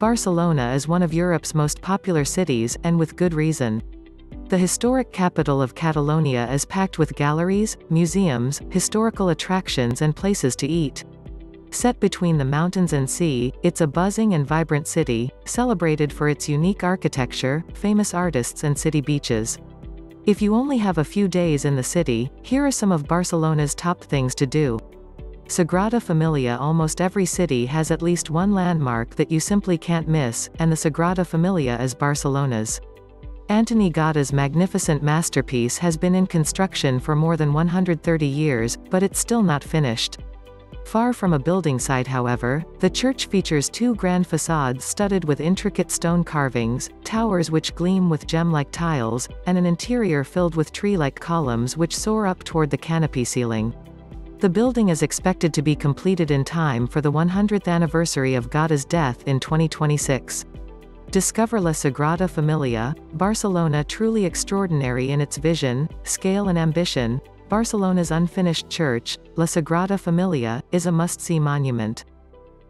Barcelona is one of Europe's most popular cities, and with good reason. The historic capital of Catalonia is packed with galleries, museums, historical attractions and places to eat. Set between the mountains and sea, it's a buzzing and vibrant city, celebrated for its unique architecture, famous artists and city beaches. If you only have a few days in the city, here are some of Barcelona's top things to do. Sagrada Familia. Almost every city has at least one landmark that you simply can't miss, and the Sagrada Familia is Barcelona's. Antoni Gaudi's magnificent masterpiece has been in construction for more than 130 years, but it's still not finished. Far from a building site, however, the church features two grand facades studded with intricate stone carvings, towers which gleam with gem-like tiles, and an interior filled with tree-like columns which soar up toward the canopy ceiling. The building is expected to be completed in time for the 100th anniversary of Gaudi's death in 2026. Discover La Sagrada Familia. Barcelona, truly extraordinary in its vision, scale and ambition. Barcelona's unfinished church, La Sagrada Familia, is a must-see monument.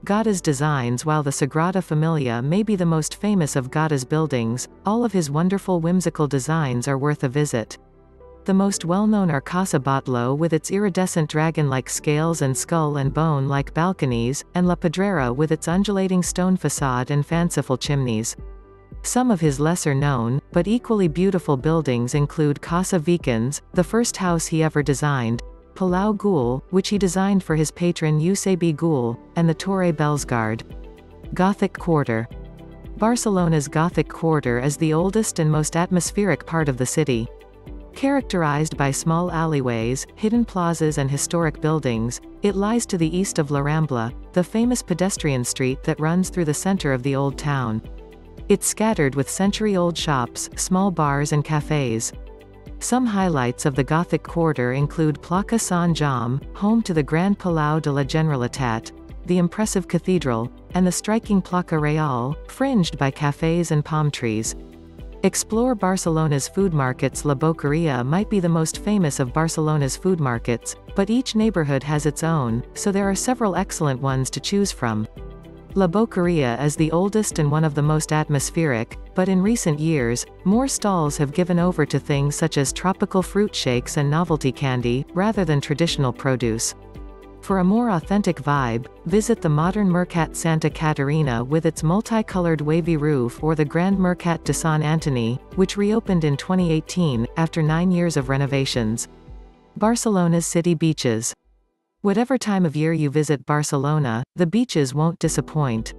Gaudi's designs. While the Sagrada Familia may be the most famous of Gaudi's buildings, all of his wonderful whimsical designs are worth a visit. The most well-known are Casa Batlló with its iridescent dragon-like scales and skull and bone-like balconies, and La Pedrera with its undulating stone facade and fanciful chimneys. Some of his lesser-known, but equally beautiful buildings include Casa Vicens, the first house he ever designed, Palau Güell, which he designed for his patron Eusebi Güell, and the Torre Bellesguard. Gothic Quarter. Barcelona's Gothic Quarter is the oldest and most atmospheric part of the city. Characterized by small alleyways, hidden plazas and historic buildings, it lies to the east of La Rambla, the famous pedestrian street that runs through the center of the old town. It's scattered with century-old shops, small bars and cafes. Some highlights of the Gothic Quarter include Plaça Sant Jaume, home to the Grand Palau de la Generalitat, the impressive cathedral, and the striking Plaça Reial, fringed by cafes and palm trees. Explore Barcelona's food markets. La Boqueria might be the most famous of Barcelona's food markets, but each neighborhood has its own, so there are several excellent ones to choose from. La Boqueria is the oldest and one of the most atmospheric, but in recent years, more stalls have given over to things such as tropical fruit shakes and novelty candy, rather than traditional produce. For a more authentic vibe, visit the modern Mercat Santa Caterina with its multicolored wavy roof or the Grand Mercat de San Antoni, which reopened in 2018, after 9 years of renovations. Barcelona's city beaches. Whatever time of year you visit Barcelona, the beaches won't disappoint.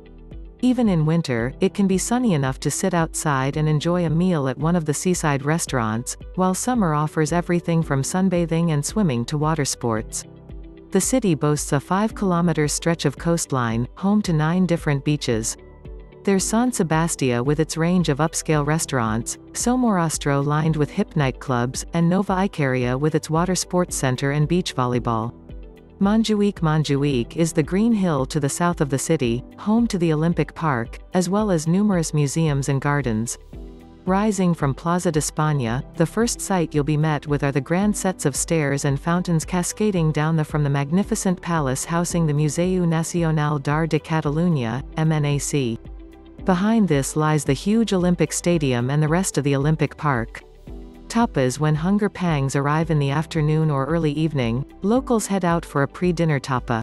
Even in winter, it can be sunny enough to sit outside and enjoy a meal at one of the seaside restaurants, while summer offers everything from sunbathing and swimming to water sports. The city boasts a 5-kilometer stretch of coastline, home to 9 different beaches. There's San Sebastià with its range of upscale restaurants, Somorrostro lined with hip nightclubs, and Nova Icària with its water sports center and beach volleyball. Montjuïc. Montjuïc is the green hill to the south of the city, home to the Olympic Park, as well as numerous museums and gardens. Rising from Plaza de España, the first sight you'll be met with are the grand sets of stairs and fountains cascading down from the magnificent palace housing the Museu Nacional d'Art de Catalunya, MNAC. Behind this lies the huge Olympic Stadium and the rest of the Olympic Park. Tapas. When hunger pangs arrive in the afternoon or early evening, locals head out for a pre-dinner tapa.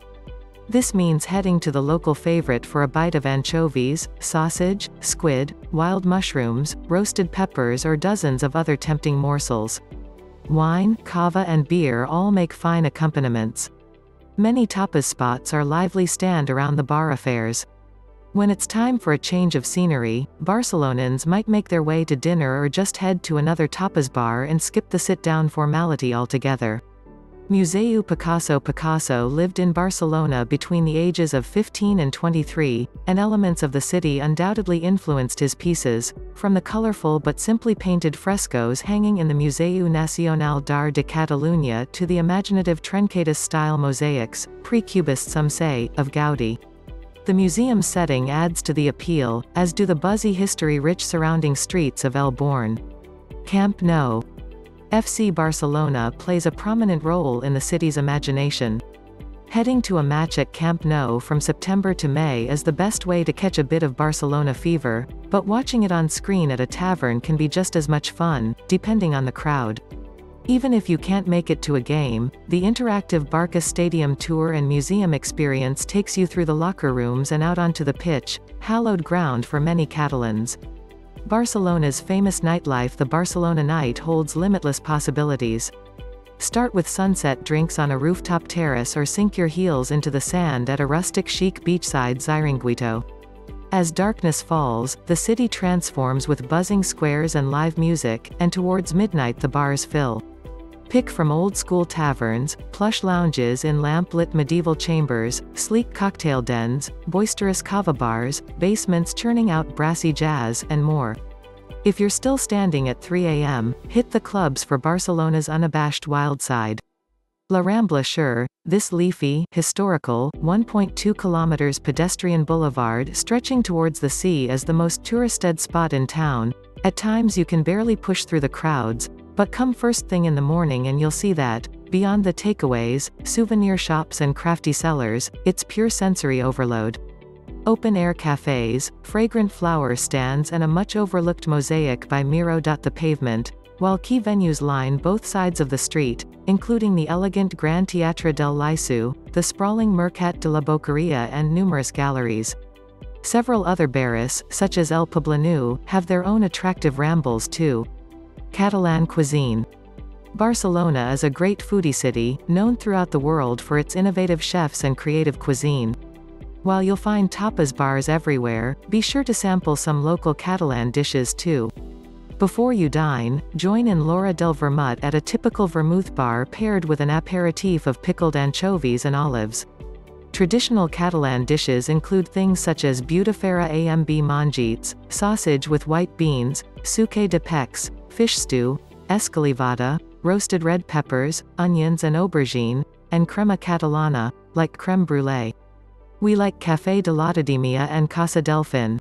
This means heading to the local favorite for a bite of anchovies, sausage, squid, wild mushrooms, roasted peppers or dozens of other tempting morsels. Wine, cava and beer all make fine accompaniments. Many tapas spots are lively stand around the bar affairs. When it's time for a change of scenery, Barcelonans might make their way to dinner or just head to another tapas bar and skip the sit-down formality altogether. Museu Picasso. Picasso lived in Barcelona between the ages of 15 and 23, and elements of the city undoubtedly influenced his pieces, from the colorful but simply painted frescoes hanging in the Museu Nacional d'Art de Catalunya to the imaginative Trenquatist-style mosaics, pre-cubist some say, of Gaudí. The museum setting adds to the appeal, as do the buzzy history-rich surrounding streets of El Born. Camp Nou. FC Barcelona plays a prominent role in the city's imagination. Heading to a match at Camp Nou from September to May is the best way to catch a bit of Barcelona fever, but watching it on screen at a tavern can be just as much fun, depending on the crowd. Even if you can't make it to a game, the interactive Barca Stadium tour and museum experience takes you through the locker rooms and out onto the pitch, hallowed ground for many Catalans. Barcelona's famous nightlife. The Barcelona night holds limitless possibilities. Start with sunset drinks on a rooftop terrace or sink your heels into the sand at a rustic chic beachside Xiringuito. As darkness falls, the city transforms with buzzing squares and live music, and towards midnight the bars fill. Pick from old-school taverns, plush lounges in lamp-lit medieval chambers, sleek cocktail dens, boisterous cava bars, basements churning out brassy jazz, and more. If you're still standing at 3 a.m., hit the clubs for Barcelona's unabashed wild side. La Rambla. Sure, this leafy, historical, 1.2 kilometers pedestrian boulevard stretching towards the sea is the most touristed spot in town. At times you can barely push through the crowds, but come first thing in the morning and you'll see that, beyond the takeaways, souvenir shops and crafty sellers, it's pure sensory overload. Open-air cafes, fragrant flower stands and a much-overlooked mosaic by Miro. The pavement, while key venues line both sides of the street, including the elegant Gran Teatro del Liceu, the sprawling Mercat de la Boqueria and numerous galleries. Several other barris, such as El Poblenou, have their own attractive rambles too. Catalan cuisine. Barcelona is a great foodie city, known throughout the world for its innovative chefs and creative cuisine. While you'll find tapas bars everywhere, be sure to sample some local Catalan dishes too. Before you dine, join in L'Hora del Vermut at a typical vermouth bar paired with an aperitif of pickled anchovies and olives. Traditional Catalan dishes include things such as butifarra amb mongets, sausage with white beans, suquet de peix, fish stew, escalivada, roasted red peppers, onions and aubergine, and crema catalana, like creme brulee. We like Café de l'Academia and Casa del Fin.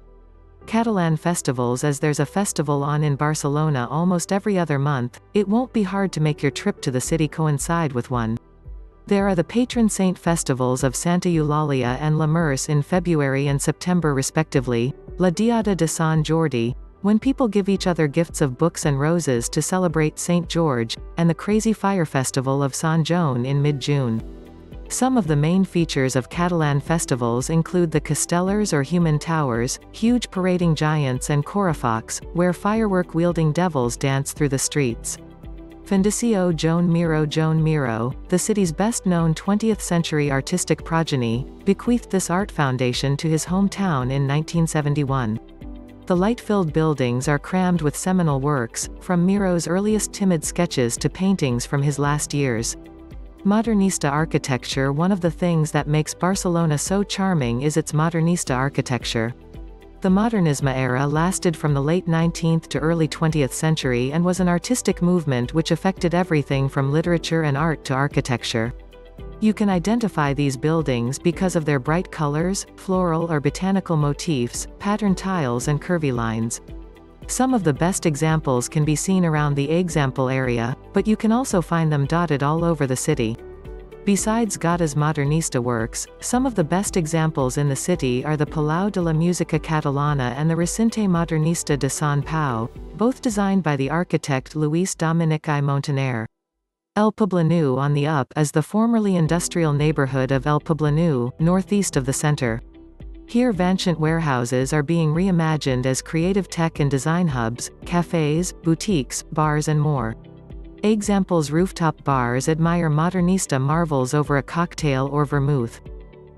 Catalan festivals. As there's a festival on in Barcelona almost every other month, it won't be hard to make your trip to the city coincide with one. There are the patron saint festivals of Santa Eulalia and La Mercè in February and September respectively, La Diada de San Jordi, when people give each other gifts of books and roses to celebrate St. George, and the Crazy Fire Festival of San Joan in mid-June. Some of the main features of Catalan festivals include the castellers or human towers, huge parading giants and corefox, where firework-wielding devils dance through the streets. Fundació Joan Miró. Joan Miró, the city's best-known 20th-century artistic progeny, bequeathed this art foundation to his hometown in 1971. The light-filled buildings are crammed with seminal works, from Miro's earliest timid sketches to paintings from his last years. Modernista architecture. One of the things that makes Barcelona so charming is its modernista architecture. The Modernisme era lasted from the late 19th to early 20th century and was an artistic movement which affected everything from literature and art to architecture. You can identify these buildings because of their bright colors, floral or botanical motifs, patterned tiles and curvy lines. Some of the best examples can be seen around the Example area, but you can also find them dotted all over the city. Besides Gaudí's modernista works, some of the best examples in the city are the Palau de la Música Catalana and the Recinte Modernista de Sant Pau, both designed by the architect Luis Dominic I Montaner. El Poblenou. On the up is the formerly industrial neighborhood of El Poblenou, northeast of the center. Here Vanchant warehouses are being reimagined as creative tech and design hubs, cafes, boutiques, bars and more. Example's rooftop bars admire modernista marvels over a cocktail or vermouth.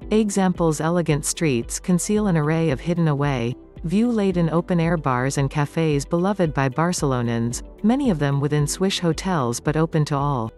Example's elegant streets conceal an array of hidden away, view-laden open-air bars and cafes beloved by Barcelonans, many of them within swish hotels but open to all.